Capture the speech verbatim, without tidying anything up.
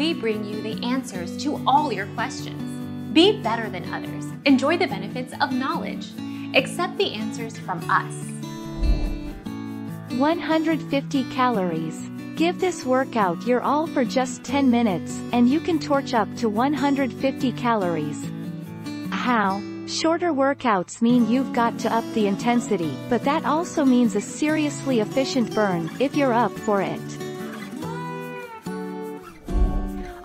we bring you the answers to all your questions. Be better than others. Enjoy the benefits of knowledge. Accept the answers from us. one hundred fifty calories. Give this workout your all for just ten minutes, and you can torch up to one hundred fifty calories. How? Shorter workouts mean you've got to up the intensity, but that also means a seriously efficient burn, if you're up for it.